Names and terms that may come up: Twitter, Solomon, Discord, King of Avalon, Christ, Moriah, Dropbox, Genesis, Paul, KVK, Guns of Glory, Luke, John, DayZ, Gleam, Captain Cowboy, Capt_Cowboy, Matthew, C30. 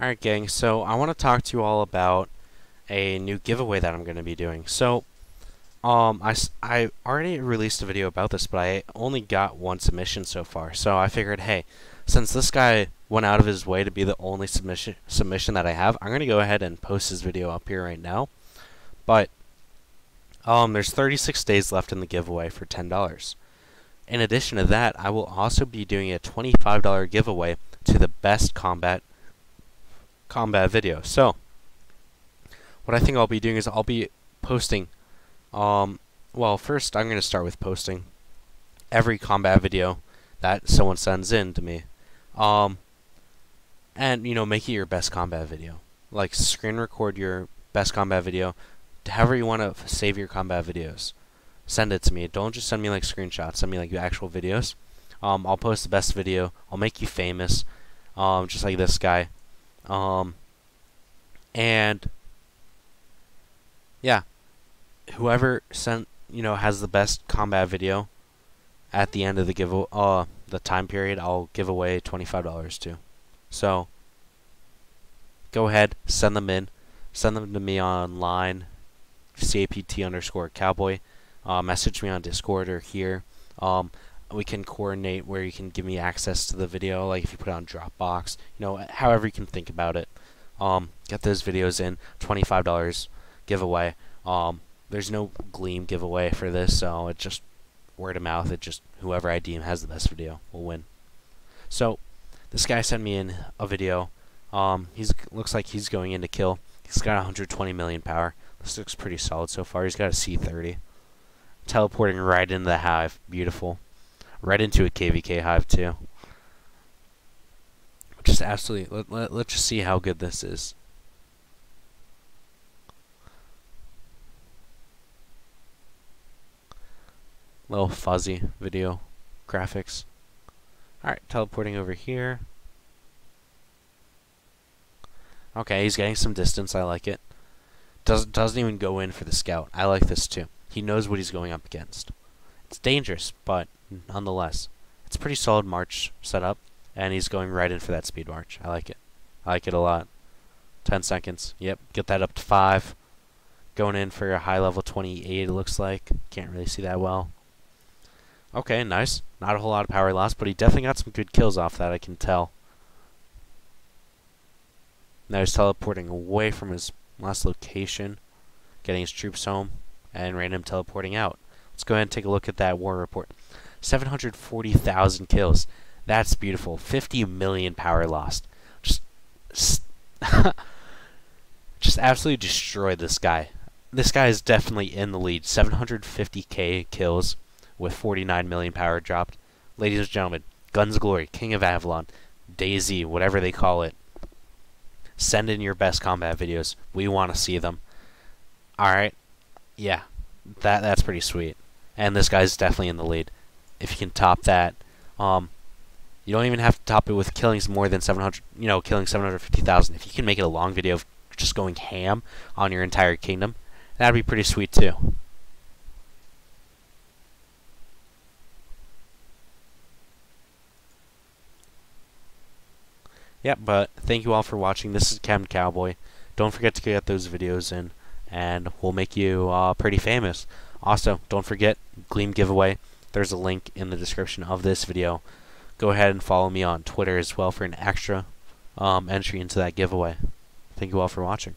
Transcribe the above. Alright gang, so I want to talk to you all about a new giveaway that I'm going to be doing. So, I already released a video about this, but I only got one submission so far. So I figured, hey, since this guy went out of his way to be the only submission that I have, I'm going to go ahead and post this video up here right now. But, there's 36 days left in the giveaway for $10. In addition to that, I will also be doing a $25 giveaway to the best combat video. So what I think I'll be doing is I'll be posting well, first I'm gonna start with posting every combat video that someone sends in to me, and you know, make it your best combat video. Like, screen record your best combat video, however you want to save your combat videos. Send it to me. Don't just send me like screenshots, send me like actual videos. I'll post the best video. I'll make you famous, just like this guy. And yeah, whoever sent, you know, has the best combat video at the end of the the time period, I'll give away $25 to. So go ahead, send them in, send them to me online, CAPT_cowboy, message me on Discord or here. We can coordinate where you can give me access to the video, like if you put it on Dropbox, you know, however you can think about it. Get those videos in, $25 giveaway. There's no Gleam giveaway for this, so it's just word of mouth. It just, whoever I deem has the best video will win. So this guy sent me in a video. He's, looks like he's going in to kill. He's got 120 million power. This looks pretty solid so far. He's got a C30. Teleporting right into the hive. Beautiful. Right into a KVK hive too. Just absolutely. Let's just see how good this is. Little fuzzy video graphics. All right, teleporting over here. Okay, he's getting some distance. I like it. Doesn't even go in for the scout. I like this too. He knows what he's going up against. It's dangerous, but nonetheless, it's a pretty solid march setup, and he's going right in for that speed march. I like it. I like it a lot. 10 seconds. Yep, get that up to 5. Going in for a high level 28, it looks like. Can't really see that well. Okay, nice. Not a whole lot of power loss, but he definitely got some good kills off that, I can tell. Now he's teleporting away from his last location, getting his troops home, and random teleporting out. Let's go ahead and take a look at that war report. 740,000 kills. That's beautiful. 50 million power lost. Just absolutely destroyed this guy. This guy is definitely in the lead. 750k kills with 49 million power dropped. Ladies and gentlemen, Guns of Glory, King of Avalon, DayZ, whatever they call it. Send in your best combat videos. We want to see them. All right. Yeah. That's pretty sweet. And this guy's definitely in the lead. If you can top that, you don't even have to top it with killings more than 700, you know, killing 750,000. If you can make it a long video of just going ham on your entire kingdom, that'd be pretty sweet too. Yeah, but thank you all for watching. This is Captain Cowboy. Don't forget to get those videos in, and we'll make you pretty famous. Also, don't forget, Gleam giveaway. There's a link in the description of this video. Go ahead and follow me on Twitter as well for an extra entry into that giveaway. Thank you all for watching.